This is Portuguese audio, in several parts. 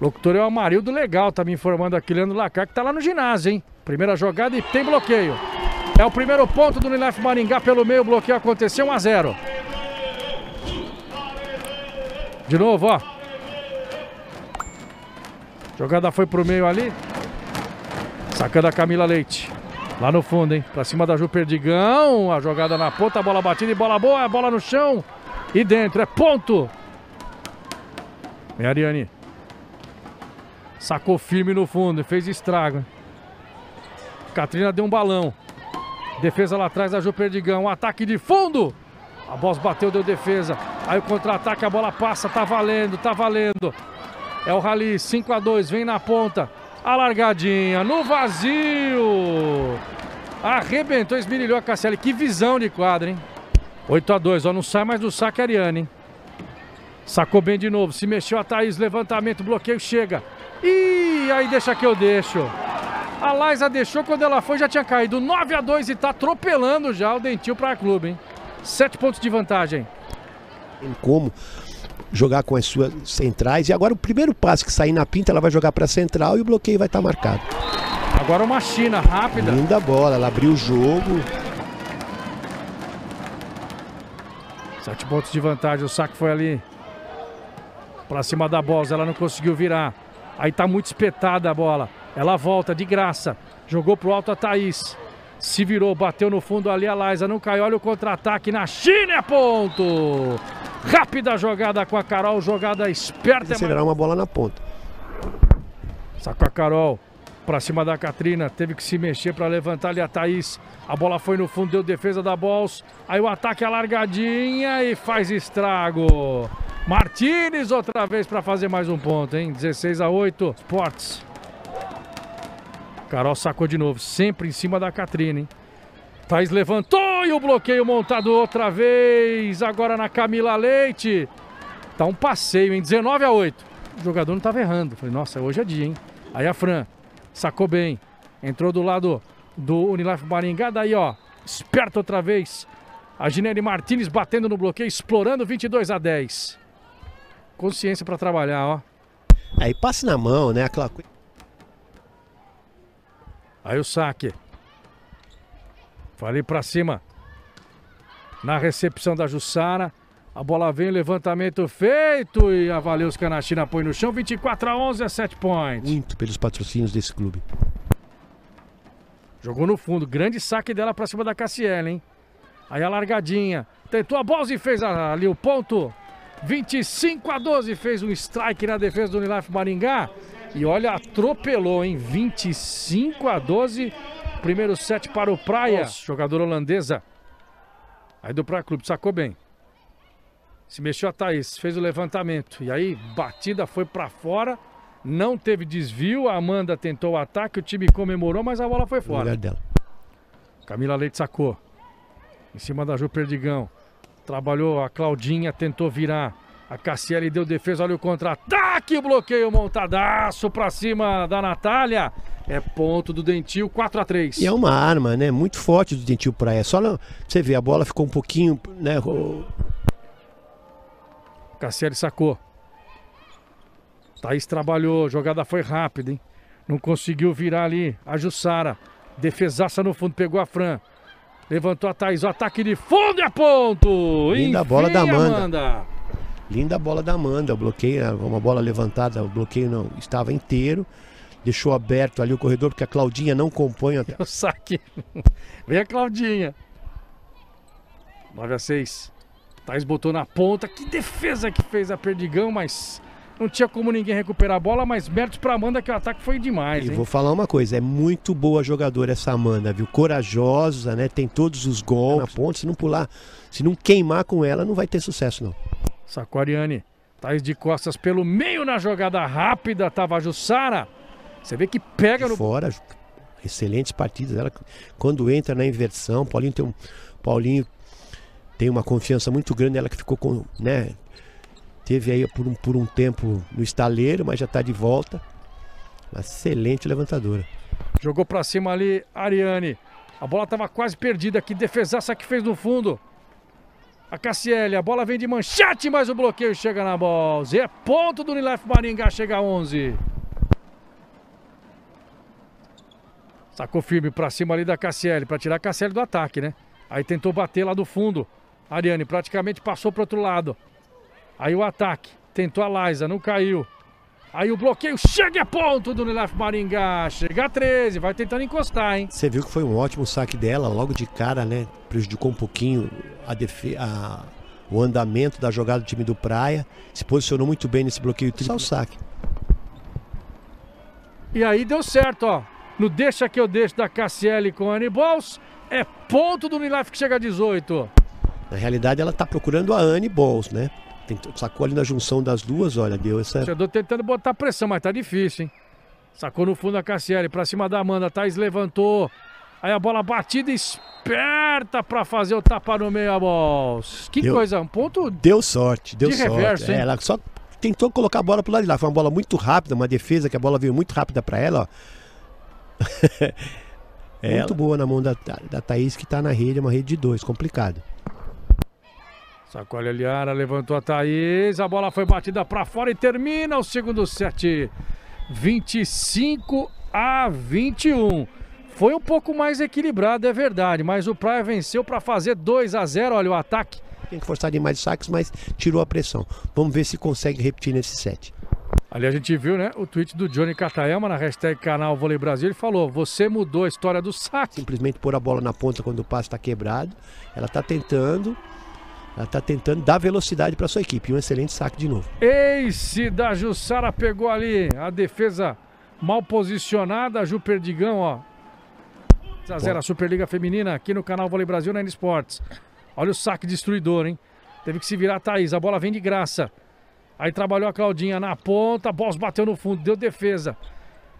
Locutor é o Amarildo Legal, tá me informando aqui, Leandro Lacar, que tá lá no ginásio, hein? Primeira jogada e tem bloqueio. É o primeiro ponto do Unilife Maringá pelo meio, o bloqueio aconteceu, 1 a 0. De novo, ó. Jogada foi pro meio ali. Sacando a Camila Leite. Lá no fundo, hein? Pra cima da Ju Perdigão. A jogada na ponta, bola batida e bola boa, bola no chão. E dentro, é ponto. É Ariane. Sacou firme no fundo, fez estrago. Katrina deu um balão. Defesa lá atrás da Ju Perdigão. Um ataque de fundo. A Balls bateu, deu defesa. Aí o contra-ataque, a bola passa. Tá valendo, tá valendo. É o rally, 5 a 2, vem na ponta. A largadinha no vazio. Arrebentou, esmirilhou a Casselli. Que visão de quadra, hein? 8 a 2, ó, não sai mais do saque a Ariane, hein? Sacou bem de novo. Se mexeu a Thaís, levantamento, bloqueio, chega. Ih, aí deixa que eu deixo. A Laisa deixou, quando ela foi já tinha caído. 9 a 2 e tá atropelando já o Dentil Praia Clube, hein? 7 pontos de vantagem. Tem como jogar com as suas centrais. E agora o primeiro passe que sair na pinta, ela vai jogar pra central e o bloqueio vai estar marcado. Agora uma china rápida. Linda bola, ela abriu o jogo. 7 pontos de vantagem, o saque foi ali. Pra cima da Balls, ela não conseguiu virar. Aí tá muito espetada a bola. Ela volta de graça, jogou pro alto a Thaís, se virou, bateu no fundo ali a Laisa, não cai, olha o contra-ataque na China, é ponto! Rápida jogada com a Carol, jogada esperta. Acelerar uma bola na ponta. Sacou a Carol, pra cima da Katrina, teve que se mexer pra levantar ali a Thaís, a bola foi no fundo, deu defesa da Balls, aí o ataque é largadinha e faz estrago. Martinez outra vez pra fazer mais um ponto, hein? 16 a 8, Sports. Carol sacou de novo, sempre em cima da Katrina, hein? Thaís levantou e o bloqueio montado outra vez. Agora na Camila Leite. Tá um passeio, hein? 19 a 8. O jogador não tava errando. Falei, nossa, hoje é dia, hein? Aí a Fran sacou bem. Entrou do lado do Unilife Maringá. Daí, ó, esperta outra vez. A Ginene Martinez batendo no bloqueio, explorando, 22 a 10. Consciência pra trabalhar, ó. Aí passe na mão, né? Aquela coisa. Aí o saque. Falei pra cima. Na recepção da Jussara. A bola vem, levantamento feito. E a Valeuska na China põe no chão. 24 a 11 é 7 points. Muito pelos patrocínios desse clube. Jogou no fundo. Grande saque dela pra cima da Cassiele, hein? Aí a largadinha. Tentou a Balls e fez ali o ponto. 25 a 12. Fez um strike na defesa do Unilife Maringá. E olha, atropelou, hein? 25 a 12. Primeiro set para o Praia. Nossa, jogadora holandesa. Aí do Praia Clube, sacou bem. Se mexeu a Thaís, fez o levantamento. E aí, batida foi para fora. Não teve desvio. A Amanda tentou o ataque. O time comemorou, mas a bola foi fora. O lugar dela. Camila Leite sacou. Em cima da Ju Perdigão. Trabalhou a Claudinha, tentou virar. A Cassiele deu defesa, olha o contra-ataque, o bloqueio montadaço pra cima da Natália. É ponto do Dentil, 4 a 3. E é uma arma, né, muito forte do Dentil Praia. Só não, você vê, a bola ficou um pouquinho, né. Cassiele sacou. Thaís trabalhou, jogada foi rápida, hein. Não conseguiu virar ali a Jussara. Defesaça no fundo, pegou a Fran. Levantou a Thaís, o ataque de fundo é ponto. Linda a bola da Amanda. Linda bola da Amanda, o bloqueio, uma bola levantada, o bloqueio não estava inteiro. Deixou aberto ali o corredor, porque a Claudinha não compõe até. O saque. Vem a Claudinha. 9 a 6. Thaís botou na ponta. Que defesa que fez a Perdigão, mas não tinha como ninguém recuperar a bola, mas mérito pra Amanda que o ataque foi demais, hein? E vou falar uma coisa, é muito boa jogadora essa Amanda, viu? Corajosa, né? Tem todos os gols na ponta, se não pular, se não queimar com ela, não vai ter sucesso, não. Sacou a Ariane. Thaís de costas pelo meio na jogada rápida. Tava a Jussara. Você vê que pega no... Fora, excelentes partidas. Ela, quando entra na inversão, Paulinho tem uma confiança muito grande. Ela que ficou com... né? Teve aí por um tempo no estaleiro, mas já tá de volta. Uma excelente levantadora. Jogou pra cima ali, Ariane. A bola tava quase perdida. Que defesaça que fez no fundo. A Cassiele, a bola vem de manchete, mas o bloqueio chega na Balls. É ponto do Unilife Maringá, chega a 11. Sacou firme pra cima ali da Cassiele, pra tirar a Cassiele do ataque, né? Aí tentou bater lá do fundo. A Ariane praticamente passou pro outro lado. Aí o ataque, tentou a Laisa, não caiu. Aí o bloqueio chega a ponto do Unilife Maringá, chega a 13, vai tentando encostar, hein? Você viu que foi um ótimo saque dela, logo de cara, né? Prejudicou um pouquinho o andamento da jogada do time do Praia. Se posicionou muito bem nesse bloqueio, só o saque. E aí deu certo, ó. No deixa que eu deixo da Cassiele com a Anny Balls, é ponto do Unilife que chega a 18. Na realidade, ela tá procurando a Anny Balls, né? Sacou ali na junção das duas, olha, deu essa... O torcedor tentando botar pressão, mas tá difícil, hein? Sacou no fundo a Cassiele, pra cima da Amanda, Thaís levantou. Aí a bola batida, esperta pra fazer o tapa no meio, a Balls. Que deu, coisa, um ponto... Deu sorte, deu sorte. De reverso, hein? É, ela só tentou colocar a bola pro lado de lá. Foi uma bola muito rápida, uma defesa que a bola veio muito rápida pra ela, ó. Ela... Muito boa na mão da Thaís, que tá na rede, é uma rede de dois, complicado. Sacou a Eliara, levantou a Thaís, a bola foi batida para fora e termina o segundo set. 25 a 21. Foi um pouco mais equilibrado, é verdade, mas o Praia venceu para fazer 2 a 0, olha o ataque. Tem que forçar demais os saques, mas tirou a pressão. Vamos ver se consegue repetir nesse set. Ali a gente viu, né, o tweet do Johnny Catayama na hashtag canal Volei Brasil, ele falou, você mudou a história do saque. Simplesmente pôr a bola na ponta quando o passe está quebrado, ela está tentando... Ela tá tentando dar velocidade para sua equipe. Um excelente saque de novo. Ace da Jussara, pegou ali a defesa mal posicionada. Ju Perdigão, ó. 2 a 0, a Superliga Feminina aqui no canal Volei Brasil na N Sports. Olha o saque destruidor, hein? Teve que se virar a Thaís. A bola vem de graça. Aí trabalhou a Claudinha na ponta. A Balls bateu no fundo, deu defesa.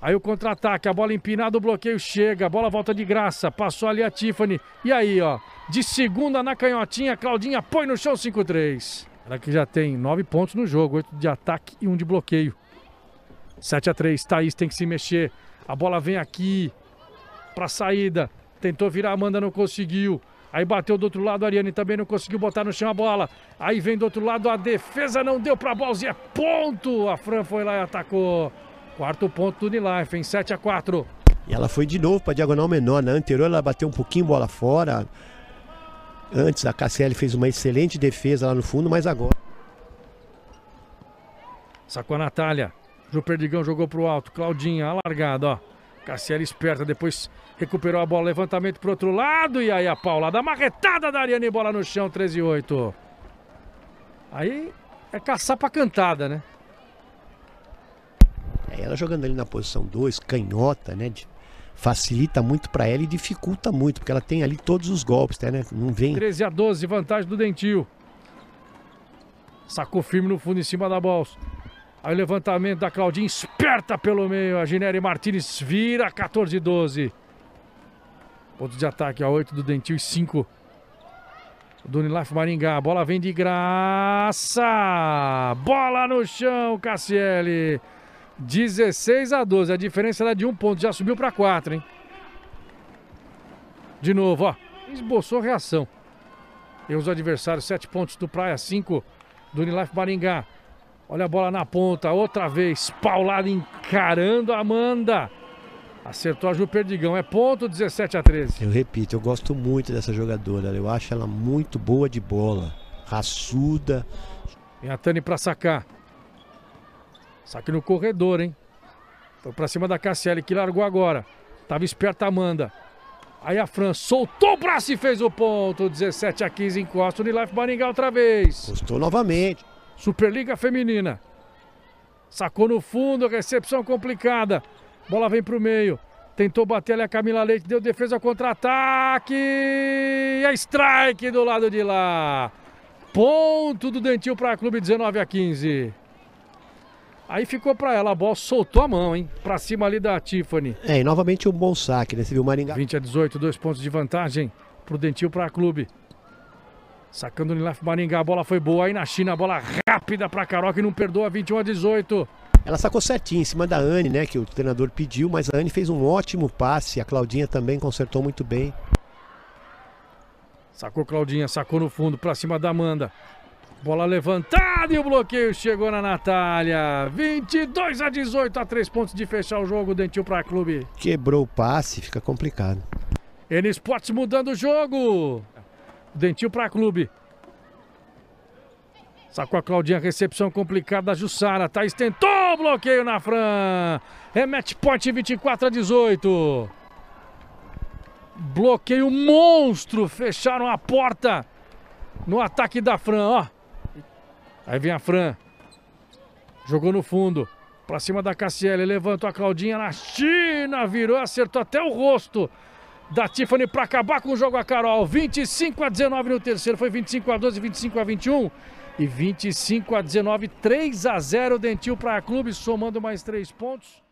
Aí o contra-ataque, a bola empinada, o bloqueio chega, a bola volta de graça, passou ali a Tiffany. E aí, ó, de segunda na canhotinha, Claudinha põe no chão 5-3. Ela que já tem 9 pontos no jogo, 8 de ataque e 1 de bloqueio. 7-3, Thaís tem que se mexer. A bola vem aqui pra saída, tentou virar, Amanda não conseguiu. Aí bateu do outro lado, a Ariane também não conseguiu botar no chão a bola. Aí vem do outro lado, a defesa não deu pra Balls e é ponto! A Fran foi lá e atacou. 4º ponto do Unilife, em 7 a 4. E ela foi de novo para diagonal menor. Na anterior ela bateu um pouquinho bola fora. Antes a Casselli fez uma excelente defesa lá no fundo, mas agora... Sacou a Natália. Ju Perdigão jogou para o alto. Claudinha, alargada, ó. Casselli esperta, depois recuperou a bola. Levantamento para o outro lado. E aí a Paula da marretada da Ariane, bola no chão, 13 a 8. Aí é caçar para cantada, né? Ela jogando ali na posição 2, canhota, né? Facilita muito pra ela e dificulta muito, porque ela tem ali todos os golpes, né? Não vem. 13 a 12, vantagem do Dentil. Sacou firme no fundo em cima da Balls. Aí o levantamento da Claudinha, esperta pelo meio. A Ginene Martinez vira, 14 a 12. Ponto de ataque a 8 do Dentil e 5 do Unilife Maringá. A bola vem de graça. Bola no chão, Cassiele. 16 a 12, a diferença era de 1 ponto, já subiu para 4, hein? De novo, ó, esboçou reação. E os adversários, 7 pontos do Praia, 5 do Unilife Maringá. Olha a bola na ponta, outra vez, paulada encarando a Amanda. Acertou a Ju Perdigão, é ponto, 17 a 13. Eu repito, eu gosto muito dessa jogadora, eu acho ela muito boa de bola, raçuda. Vem a Tani para sacar. Saque no corredor, hein? Foi pra cima da Casselli, que largou agora. Tava esperta a Amanda. Aí a Fran soltou o braço e fez o ponto. 17 a 15, encosta o Unilife Maringá outra vez. Gostou novamente. Superliga Feminina. Sacou no fundo, recepção complicada. Bola vem pro meio. Tentou bater ali a Camila Leite, deu defesa contra-ataque. E a strike do lado de lá. Ponto do Dentil pra Clube, 19 a 15. Aí ficou pra ela, a Balls soltou a mão, hein? Pra cima ali da Tiffany. É, e novamente um bom saque, né? Você viu o Maringá? 20 a 18, 2 pontos de vantagem pro Dentil, pra Clube. Sacando o Unilife Maringá, a bola foi boa. Aí na China, a bola rápida pra Carol, que não perdoa, 21 a 18. Ela sacou certinho em cima da Anne, né? Que o treinador pediu, mas a Anne fez um ótimo passe. A Claudinha também consertou muito bem. Sacou Claudinha, sacou no fundo, pra cima da Amanda. Bola levantada e o bloqueio chegou na Natália. 22-18, a 3 pontos de fechar o jogo, Dentil pra Clube. Quebrou o passe, fica complicado. N Sports mudando o jogo. Dentil pra Clube. Sacou a Claudinha, recepção complicada da Jussara. Thaís tentou, bloqueio na Fran. É match point 24-18. Bloqueio monstro, fecharam a porta no ataque da Fran, ó. Aí vem a Fran. Jogou no fundo. Pra cima da Cassiele. Levantou a Claudinha na China. Virou, acertou até o rosto da Tiffany pra acabar com o jogo a Carol. 25-19 no terceiro. Foi 25-12, 25-21. E 25-19. 3-0 Dentil pra Clube. Somando mais 3 pontos.